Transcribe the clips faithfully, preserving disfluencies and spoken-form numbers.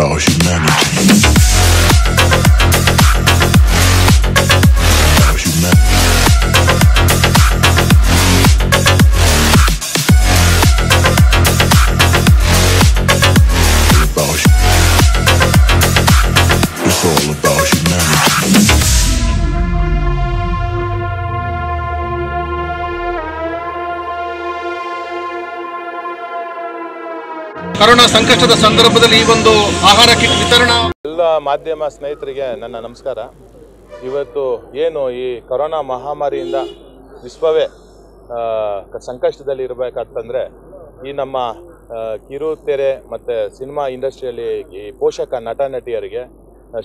about humanity. Corona ಸಂಕಷ್ಟದ ಸಂದರ್ಭದಲ್ಲಿ ಈ ಒಂದು ಆಹಾರ ಕಿಟ್ ವಿತರಣಾ ಎಲ್ಲ ಮಾಧ್ಯಮ ಸ್ನೇಹಿತರಿಗೆ ನನ್ನ ನಮಸ್ಕಾರ. ಇವತ್ತು ಏನು ಈ ಕರೋನಾ ಮಹಾಮಾರಿಯಿಂದ ವಿಶ್ವವೇ ಸಂಕಷ್ಟದಲ್ಲಿ ಇರಬೇಕಾಗ್ತಂದ್ರೆ ಈ ನಮ್ಮ ಕಿರುತೆರೆ ಮತ್ತು ಸಿನಿಮಾ ಇಂಡಸ್ಟ್ರಿಯಲ್ಲಿ ಈ ಪೋಷಕ ನಟ ನಟಿಯರಿಗೆ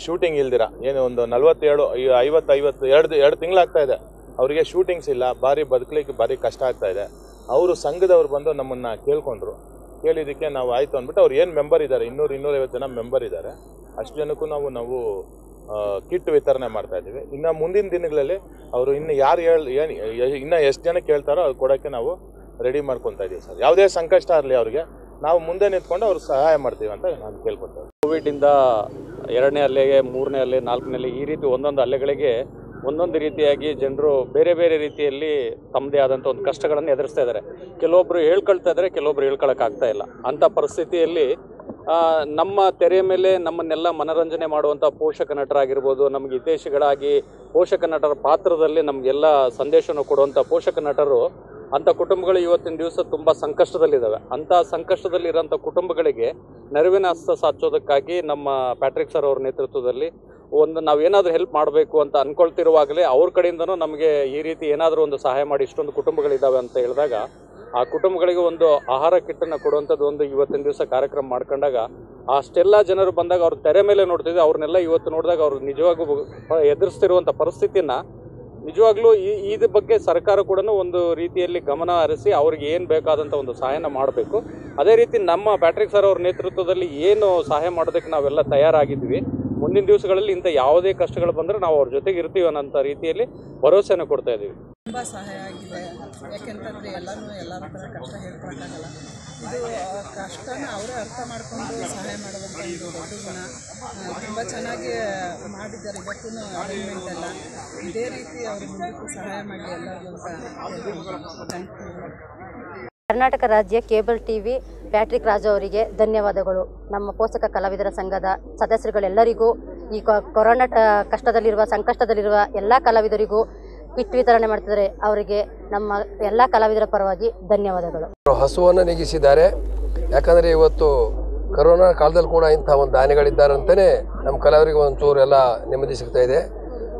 ಶೂಟಿಂಗ್ ಇಲ್ದಿರ ಏನು ಒಂದು ನಲವತ್ತೇಳು ಐವತ್ತು ಐವತ್ತು ಎರಡು ಎರಡು ತಿಂಗಳಾಗ್ತಾ ಇದೆ, ಅವರಿಗೆ ಶೂಟಿಂಗ್ಸ್ ಇಲ್ಲ, ಭಾರಿ ಬದುಕಲಿಕ್ಕೆ ಭಾರಿ ಕಷ್ಟ ಆಗ್ತಾ ಇದೆ. ಅವರು ಸಂಘದವ್ರು ಬಂದು ನಮ್ಮನ್ನು ಕೇಳ್ಕೊಂಡ್ರು. ಕೇಳಿದ್ದಕ್ಕೆ ನಾವು ಆಯಿತು ಅಂದ್ಬಿಟ್ಟು ಅವ್ರು ಏನು ಮೆಂಬರ್ ಇದ್ದಾರೆ, ಇನ್ನೂರು ಇನ್ನೂರೈವತ್ತು ಜನ ಮೆಂಬರ್ ಇದ್ದಾರೆ, ಅಷ್ಟು ಜನಕ್ಕೂ ನಾವು ನಾವು ಕಿಟ್ ವಿತರಣೆ ಮಾಡ್ತಾಯಿದ್ದೀವಿ. ಇನ್ನು ಮುಂದಿನ ದಿನಗಳಲ್ಲಿ ಅವರು ಇನ್ನು ಯಾರು ಹೇಳಿ ಏನು ಇನ್ನೂ ಎಷ್ಟು ಜನ ಕೇಳ್ತಾರೋ ಅದು ಕೊಡೋಕ್ಕೆ ನಾವು ರೆಡಿ ಮಾಡ್ಕೊತಾ ಇದ್ದೀವಿ ಸರ್. ಯಾವುದೇ ಸಂಕಷ್ಟ ಇರಲಿ ಅವರಿಗೆ ನಾವು ಮುಂದೆ ನಿಂತ್ಕೊಂಡು ಅವ್ರಿಗೆ ಸಹಾಯ ಮಾಡ್ತೀವಿ ಅಂತ ನಾನು ಕೇಳ್ಕೊಳ್ತೇವೆ. ಕೋವಿಡಿಂದ ಎರಡನೇ ಅಲೆಗೆ, ಮೂರನೇ ಅಲೆ, ನಾಲ್ಕನೇ ಅಲೆ, ಈ ರೀತಿ ಒಂದೊಂದು ಅಲೆಗಳಿಗೆ ಒಂದೊಂದು ರೀತಿಯಾಗಿ ಜನರು ಬೇರೆ ಬೇರೆ ರೀತಿಯಲ್ಲಿ ತಮ್ಮದೇ ಆದಂಥ ಒಂದು ಕಷ್ಟಗಳನ್ನು ಎದುರಿಸ್ತಾ ಇದ್ದಾರೆ. ಕೆಲವೊಬ್ಬರು ಹೇಳ್ಕೊಳ್ತಾ ಇದ್ದಾರೆ, ಕೆಲವೊಬ್ರು ಹೇಳ್ಕೊಳಕ್ಕಾಗ್ತಾ ಇಲ್ಲ. ಅಂಥ ಪರಿಸ್ಥಿತಿಯಲ್ಲಿ ನಮ್ಮ ತೆರೆಯ ಮೇಲೆ ನಮ್ಮನ್ನೆಲ್ಲ ಮನರಂಜನೆ ಮಾಡುವಂಥ ಪೋಷಕ ನಟರಾಗಿರ್ಬೋದು, ನಮಗೆ ಹಿತೈಷಿಗಳಾಗಿ ಪೋಷಕ ನಟರ ಪಾತ್ರದಲ್ಲಿ ನಮಗೆಲ್ಲ ಸಂದೇಶವನ್ನು ಕೊಡುವಂಥ ಪೋಷಕ ನಟರು, ಅಂಥ ಕುಟುಂಬಗಳು ಇವತ್ತಿನ ದಿವಸ ತುಂಬ ಸಂಕಷ್ಟದಲ್ಲಿದ್ದಾವೆ. ಅಂಥ ಸಂಕಷ್ಟದಲ್ಲಿರೋಂಥ ಕುಟುಂಬಗಳಿಗೆ ನೆರವಿನ ಹಸ್ತ ಸಾಚೋದಕ್ಕಾಗಿ ನಮ್ಮ ಪ್ಯಾಟ್ರಿಕ್ ಸರ್ ಅವ್ರ ನೇತೃತ್ವದಲ್ಲಿ ಒಂದು ನಾವೇನಾದರೂ ಹೆಲ್ಪ್ ಮಾಡಬೇಕು ಅಂತ ಅಂದ್ಕೊಳ್ತಿರುವಾಗಲೇ ಅವ್ರ ಕಡೆಯಿಂದನೂ ನಮಗೆ ಈ ರೀತಿ ಏನಾದರೂ ಒಂದು ಸಹಾಯ ಮಾಡಿ ಇಷ್ಟೊಂದು ಕುಟುಂಬಗಳಿದ್ದಾವೆ ಅಂತ ಹೇಳಿದಾಗ ಆ ಕುಟುಂಬಗಳಿಗೆ ಒಂದು ಆಹಾರ ಕಿಟ್ಟನ್ನು ಕೊಡುವಂಥದ್ದು ಒಂದು ಇವತ್ತಿನ ದಿವಸ ಕಾರ್ಯಕ್ರಮ ಮಾಡ್ಕೊಂಡಾಗ ಅಷ್ಟೆಲ್ಲ ಜನರು ಬಂದಾಗ ಅವ್ರ ತೆರೆ ಮೇಲೆ ನೋಡ್ತಿದ್ವಿ. ಅವ್ರನ್ನೆಲ್ಲ ಇವತ್ತು ನೋಡಿದಾಗ ಅವ್ರು ನಿಜವಾಗೂ ಎದುರಿಸ್ತಿರುವಂಥ ಪರಿಸ್ಥಿತಿನ ನಿಜವಾಗ್ಲೂ ಈ ಇದ್ರ ಬಗ್ಗೆ ಸರ್ಕಾರ ಕೂಡ ಒಂದು ರೀತಿಯಲ್ಲಿ ಗಮನ ಹರಿಸಿ ಅವ್ರಿಗೆ ಏನು ಬೇಕಾದಂಥ ಒಂದು ಸಹಾಯನ ಮಾಡಬೇಕು. ಅದೇ ರೀತಿ ನಮ್ಮ ಪ್ಯಾಟ್ರಿಕ್ ಸರ್ ಅವ್ರ ನೇತೃತ್ವದಲ್ಲಿ ಏನು ಸಹಾಯ ಮಾಡೋದಕ್ಕೆ ನಾವೆಲ್ಲ ತಯಾರಾಗಿದ್ವಿ. ಮುಂದಿನ ದಿವಸಗಳಲ್ಲಿ ಇಂಥ ಯಾವುದೇ ಕಷ್ಟಗಳು ಬಂದರೆ ನಾವು ಅವ್ರ ಜೊತೆಗೆ ಇರ್ತೀವಿ ಅನ್ನೋಂಥ ರೀತಿಯಲ್ಲಿ ಭರವಸೆಯನ್ನು ಕೊಡ್ತಾ ಇದ್ದೀವಿ. ತುಂಬ ಸಹಾಯ ಆಗಿದೆ. ಯಾಕೆಂತಂದರೆ ಎಲ್ಲರೂ ಎಲ್ಲರ ಥರ ಕಷ್ಟ ಹೇಳ್ಕೊಳಕ್ಕಾಗಲ್ಲ. ಇದು ಕಷ್ಟನ ಅವರೇ ಅರ್ಥ ಮಾಡಿಕೊಂಡು ಸಹಾಯ ಮಾಡೋದಂತ ಇದು ದೊಡ್ಡ ಗುಣ. ತುಂಬ ಚೆನ್ನಾಗಿ ಮಾಡಿದ್ದಾರೆ ಇವತ್ತು ಅರೇಂಜ್ಮೆಂಟ್ ಎಲ್ಲ. ಇದೇ ರೀತಿ ಅವರು ಮುಂದಕ್ಕೂ ಸಹಾಯ ಮಾಡಿ ಎಲ್ಲರಿಗೂ ಅಂತ ಥ್ಯಾಂಕ್ ಯು. ಕರ್ನಾಟಕ ರಾಜ್ಯ ಕೇಬಲ್ ಟಿವಿ ಪ್ಯಾಟ್ರಿಕ್ ರಾಜು ಅವರಿಗೆ ಧನ್ಯವಾದಗಳು. ನಮ್ಮ ಪೋಷಕ ಕಲಾವಿದರ ಸಂಘದ ಸದಸ್ಯರುಗಳೆಲ್ಲರಿಗೂ, ಈ ಕೊರೋನಾ ಕಷ್ಟದಲ್ಲಿರುವ ಸಂಕಷ್ಟದಲ್ಲಿರುವ ಎಲ್ಲ ಕಲಾವಿದರಿಗೂ ಕಿಟ್ ವಿತರಣೆ ಮಾಡ್ತಿದ್ದಾರೆ. ಅವರಿಗೆ ನಮ್ಮ ಎಲ್ಲ ಕಲಾವಿದರ ಪರವಾಗಿ ಧನ್ಯವಾದಗಳು. ಹಸುವನ್ನು ನೀಗಿಸಿದ್ದಾರೆ. ಯಾಕಂದರೆ ಇವತ್ತು ಕೊರೋನಾ ಕಾಲದಲ್ಲಿ ಕೂಡ ಇಂಥ ಒಂದು ಆನೆಗಳಿದ್ದಾರೆ ಅಂತಲೇ ನಮ್ಮ ಕಲಾವಿದರಿಗೆ ಒಂಚೂರು ಎಲ್ಲ ನೆಮ್ಮದಿ ಸಿಗ್ತಾ ಇದೆ.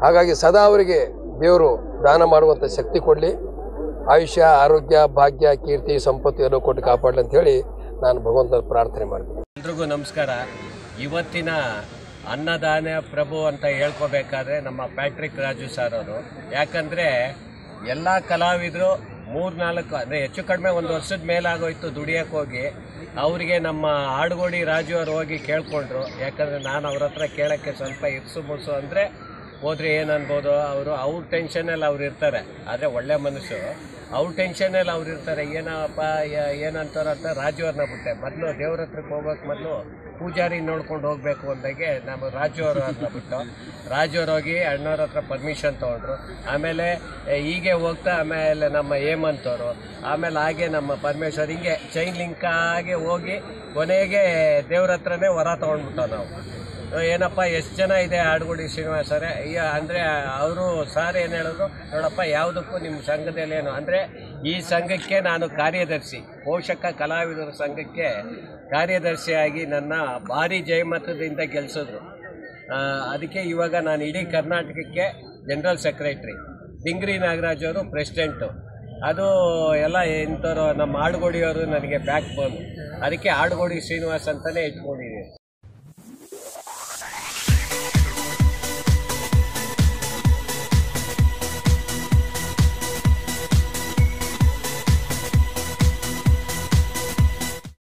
ಹಾಗಾಗಿ ಸದಾ ಅವರಿಗೆ ದೇವರು ದಾನ ಮಾಡುವಂಥ ಶಕ್ತಿ ಕೊಡಲಿ, ಆಯುಷ್ಯ, ಆರೋಗ್ಯ, ಭಾಗ್ಯ, ಕೀರ್ತಿ, ಸಂಪತ್ತು ಎಲ್ಲ ಕೊಟ್ಟು ಕಾಪಾಡಲಿ ಅಂತೇಳಿ ನಾನು ಭಗವಂತನ ಪ್ರಾರ್ಥನೆ ಮಾಡ್ತೀನಿ. ಎಲ್ರಿಗೂ ನಮಸ್ಕಾರ. ಇವತ್ತಿನ ಅನ್ನದಾನ ಪ್ರಭು ಅಂತ ಹೇಳ್ಕೋಬೇಕಾದ್ರೆ ನಮ್ಮ ಪ್ಯಾಟ್ರಿಕ್ ರಾಜು ಸರ್ ಅವರು. ಯಾಕಂದರೆ ಎಲ್ಲ ಕಲಾವಿದರು ಮೂರು ನಾಲ್ಕು ಅಂದರೆ ಹೆಚ್ಚು ಕಡಿಮೆ ಒಂದು ವರ್ಷದ ಮೇಲಾಗೋಯ್ತು ದುಡಿಯೋಕ್ಕೆ ಹೋಗಿ. ಅವರಿಗೆ ನಮ್ಮ ಆಡುಗೋಡಿ ರಾಜು ಅವರು ಹೋಗಿ ಕೇಳ್ಕೊಂಡ್ರು. ಯಾಕಂದರೆ ನಾನು ಅವ್ರ ಹತ್ರ ಕೇಳೋಕ್ಕೆ ಸ್ವಲ್ಪ ಇರ್ಸು ಮುರ್ಸು ಅಂದರೆ ಹೋದರೆ ಏನು ಅನ್ಬೋದು, ಅವರು ಅವ್ರ ಟೆನ್ಷನಲ್ಲಿ ಅವ್ರು ಇರ್ತಾರೆ. ಆದರೆ ಒಳ್ಳೆ ಮನುಷ್ಯರು, ಅವ್ರ ಟೆನ್ಷನಲ್ಲಿ ಅವ್ರು ಇರ್ತಾರೆ. ಏನಪ್ಪ ಏನಂತಾರ ಅಂತ ರಾಜುವ್ರನ್ನ ಬಿಟ್ಟೆ ಮೊದಲು ದೇವ್ರ ಹತ್ರಕ್ಕೆ ಹೋಗ್ಬೇಕು, ಮೊದಲು ಪೂಜಾರಿ ನೋಡ್ಕೊಂಡು ಹೋಗಬೇಕು ಅಂದಾಗೆ ನಮ್ಮ ರಾಜುವರು ಅಂತ ಬಿಟ್ಟು ರಾಜುವ್ರು ಹೋಗಿ ಅಣ್ಣವ್ರ ಹತ್ರ ಪರ್ಮಿಷನ್ ತೊಗೊಂಡ್ರು. ಆಮೇಲೆ ಹೀಗೆ ಹೋಗ್ತಾ ಆಮೇಲೆ ನಮ್ಮ ಹೇಮಂತ್ ಅವರು, ಆಮೇಲೆ ಹಾಗೆ ನಮ್ಮ ಪರಮೇಶ್ವರ್, ಹಿಂಗೆ ಚೈನ್ ಲಿಂಕ್ ಹಾಗೆ ಹೋಗಿ ಕೊನೆಗೆ ದೇವ್ರ ಹತ್ರನೇ ವರ ತೊಗೊಂಡ್ಬಿಟ್ಟು ನಾವು ಏನಪ್ಪ ಎಷ್ಟು ಜನ ಇದೆ ಆಡುಗುಡಿ ಶ್ರೀನಿವಾಸ ಸರ್ ಅಂದರೆ ಅವರು ಸರ್ ಏನು ಹೇಳಿದ್ರು, ನೋಡಪ್ಪ ಯಾವುದಕ್ಕೂ ನಿಮ್ಮ ಸಂಘದಲ್ಲೇನು ಅಂದರೆ ಈ ಸಂಘಕ್ಕೆ ನಾನು ಕಾರ್ಯದರ್ಶಿ, ಪೋಷಕ ಕಲಾವಿದರ ಸಂಘಕ್ಕೆ ಕಾರ್ಯದರ್ಶಿಯಾಗಿ ನನ್ನ ಭಾರಿ ಜಯಮತದಿಂದ ಗೆಲ್ಲಿಸಿದ್ರು. ಅದಕ್ಕೆ ಇವಾಗ ನಾನು ಇಡೀ ಕರ್ನಾಟಕಕ್ಕೆ ಜನರಲ್ ಸೆಕ್ರೆಟ್ರಿ, ದಿಂಗ್ರಿ ನಾಗರಾಜ್ ಅವರು ಪ್ರೆಸಿಡೆಂಟು, ಅದು ಎಲ್ಲ ಇಂಥವ್ರು ನಮ್ಮ ಆಡುಗೋಡಿಯವರು ನನಗೆ ಬ್ಯಾಕ್ ಬೋನ್. ಅದಕ್ಕೆ ಆಡುಗೋಡಿ ಶ್ರೀನಿವಾಸ್ ಅಂತಲೇ ಇಟ್ಕೊಂಡಿದ್ದೀನಿ.